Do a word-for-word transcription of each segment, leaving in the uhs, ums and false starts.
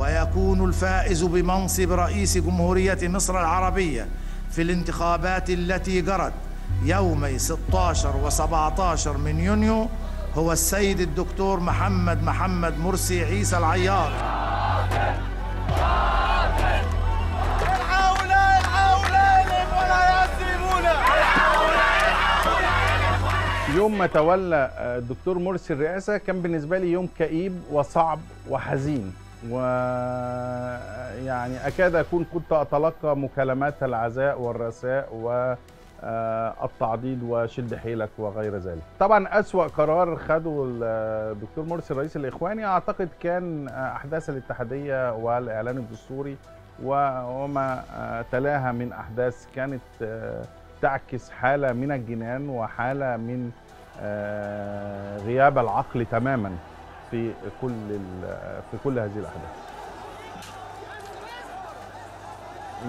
ويكون الفائز بمنصب رئيس جمهورية مصر العربية في الانتخابات التي جرت يومي ستة عشر وسبعة عشر من يونيو هو السيد الدكتور محمد محمد مرسي عيسى العيار. يوم ما تولى الدكتور مرسي الرئاسة كان بالنسبة لي يوم كئيب وصعب وحزين، ويعني أكاد أكون كنت أتلقى مكالمات العزاء والرثاء والتعضيد وشد حيلك وغير ذلك. طبعا أسوأ قرار خده الدكتور مرسي الرئيس الإخواني أعتقد كان أحداث الاتحادية والإعلان الدستوري وما تلاها من أحداث كانت تعكس حالة من الجنان وحالة من غياب العقل تماما في كل في كل هذه الأحداث.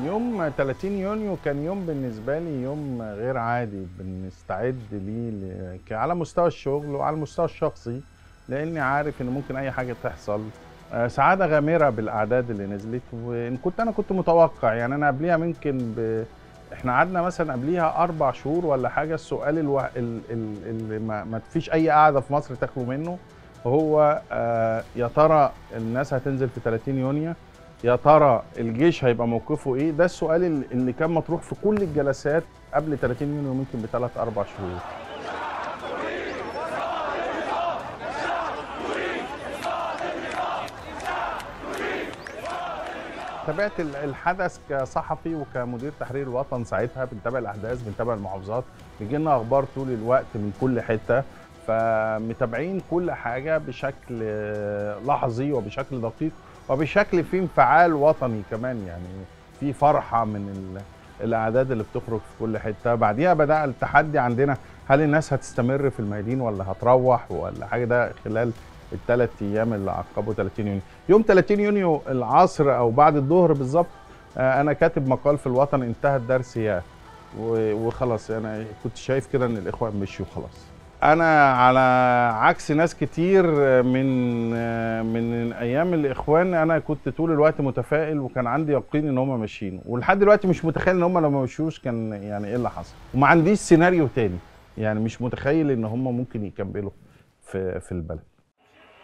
يوم ثلاثين يونيو كان يوم بالنسبة لي يوم غير عادي، بنستعد ليه على مستوى الشغل وعلى المستوى الشخصي، لأني عارف إن ممكن أي حاجة تحصل. سعادة غامرة بالأعداد اللي نزلت، وإن كنت أنا كنت متوقع، يعني أنا قبليها ممكن ب... إحنا قعدنا مثلا قبليها أربع شهور ولا حاجة. السؤال الو... ال... ال... اللي ما... ما فيش أي قاعدة في مصر تاكلوا منه هو يا ترى الناس هتنزل في ثلاثين يونيو، يا ترى الجيش هيبقى موقفه ايه؟ ده السؤال اللي كان مطروح في كل الجلسات قبل ثلاثين يونيو ممكن بثلاث اربع شهور. تابعت الحدث كصحفي وكمدير تحرير الوطن ساعتها، بنتابع الاحداث، بنتابع المحافظات، بيجي لنا اخبار طول الوقت من كل حته، فمتابعين كل حاجة بشكل لحظي وبشكل دقيق وبشكل فيه انفعال وطني كمان، يعني في فرحة من الأعداد اللي بتخرج في كل حتة. بعديها بدأ التحدي عندنا، هل الناس هتستمر في الميادين ولا هتروح ولا حاجة؟ ده خلال الثلاث أيام اللي عقبوا ثلاثين يونيو. يوم ثلاثين يونيو العصر أو بعد الظهر بالظبط أنا كاتب مقال في الوطن انتهى الدرس ياه، وخلاص أنا كنت شايف كده إن الإخوان مشيوا خلاص. أنا على عكس ناس كتير من من أيام الإخوان أنا كنت طول الوقت متفائل، وكان عندي يقين إن هم ماشيين، ولحد دلوقتي مش متخيل إن هم لو ما مشيوش كان يعني إيه اللي حصل، وما عنديش سيناريو تاني، يعني مش متخيل إن هم ممكن يكملوا في في البلد.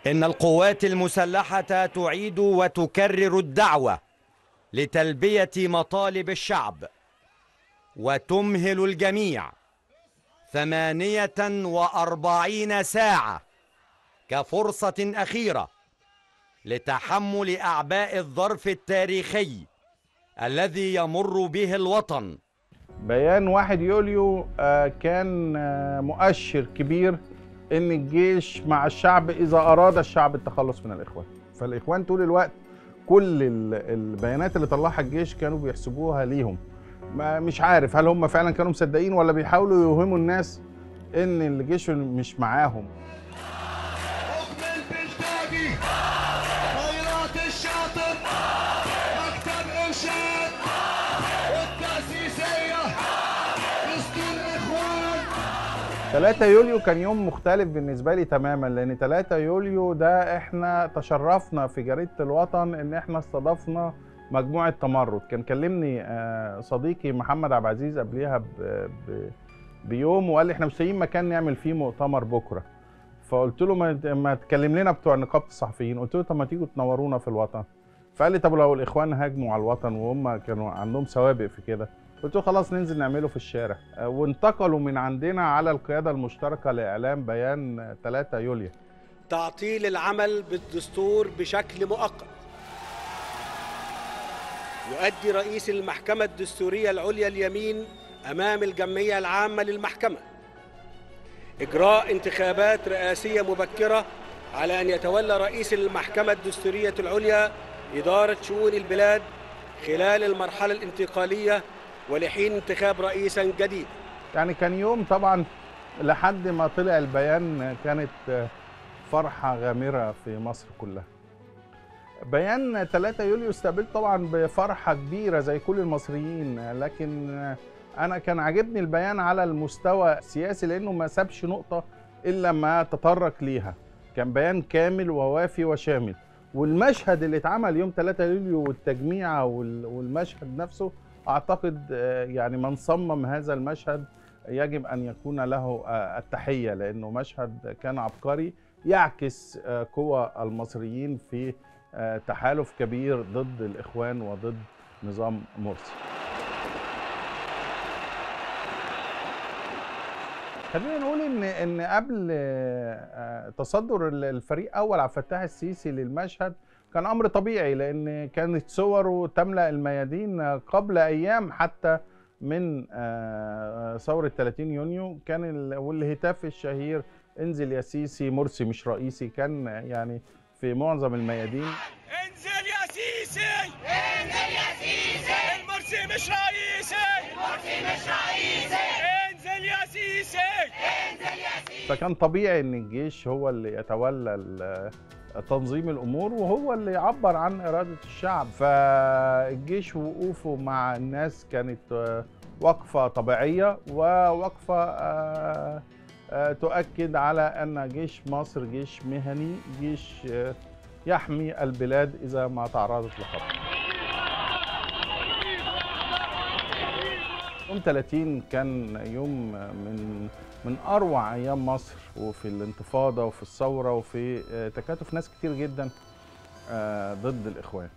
إن القوات المسلحة تعيد وتكرر الدعوة لتلبية مطالب الشعب وتمهل الجميع ثمانية وأربعين ساعة كفرصة أخيرة لتحمل أعباء الظرف التاريخي الذي يمر به الوطن. بيان واحد يوليو كان مؤشر كبير إن الجيش مع الشعب إذا أراد الشعب التخلص من الإخوان. فالإخوان طول الوقت كل البيانات اللي طلعها الجيش كانوا بيحسبوها ليهم، مش عارف هل هم فعلا كانوا مصدقين ولا بيحاولوا يوهموا الناس ان الجيش مش معاهم. ثلاثة يوليو كان يوم مختلف بالنسبه لي تماما، لان ثلاثة يوليو ده احنا تشرفنا في جريده الوطن ان احنا استضفنا مجموعة تمرد. كان كلمني صديقي محمد عبد العزيز قبليها بيوم وقال لي احنا مستنيين مكان نعمل فيه مؤتمر بكره، فقلت له ما تكلم لنا بتوع نقابه الصحفيين، قلت له طب ما تيجوا تنورونا في الوطن. فقال لي طب لو الاخوان هاجموا على الوطن، وهم كانوا عندهم سوابق في كده. قلت له خلاص ننزل نعمله في الشارع، وانتقلوا من عندنا على القياده المشتركه لاعلام بيان ثلاثة يوليو. تعطيل العمل بالدستور بشكل مؤقت. يؤدي رئيس المحكمة الدستورية العليا اليمين أمام الجمعية العامة للمحكمة إجراء انتخابات رئاسية مبكرة على أن يتولى رئيس المحكمة الدستورية العليا إدارة شؤون البلاد خلال المرحلة الانتقالية ولحين انتخاب رئيسا جديد. يعني كان يوم طبعا لحد ما طلع البيان كانت فرحة غامرة في مصر كلها. بيان ثلاثة يوليو استقبلت طبعا بفرحة كبيرة زي كل المصريين، لكن أنا كان عاجبني البيان على المستوى السياسي لأنه ما سابش نقطة إلا ما تطرق ليها، كان بيان كامل ووافي وشامل، والمشهد اللي اتعمل يوم ثلاثة يوليو والتجميعة والمشهد نفسه، أعتقد يعني من صمم هذا المشهد يجب أن يكون له التحية، لأنه مشهد كان عبقري يعكس قوى المصريين في تحالف كبير ضد الإخوان وضد نظام مرسي. خلينا نقول ان ان قبل تصدر الفريق اول عبد الفتاح السيسي للمشهد كان امر طبيعي، لان كانت صوره تملا الميادين قبل ايام حتى من ثوره ثلاثين يونيو، كان والهتاف الشهير انزل يا سيسي مرسي مش رئيسي كان يعني في معظم الميادين. انزل يا سيسي انزل يا سيسي المرسي مش رئيسي المرسي مش رئيسي يا سيسي. فكان طبيعي ان الجيش هو اللي يتولى تنظيم الامور وهو اللي يعبر عن اراده الشعب، فالجيش وقوفه مع الناس كانت وقفه طبيعيه ووقفه تؤكد على ان جيش مصر جيش مهني، جيش يحمي البلاد اذا ما تعرضت لخطر. يوم ثلاثين كان يوم من من اروع ايام مصر، وفي الانتفاضه وفي الثوره وفي تكاتف ناس كتير جدا ضد الاخوان.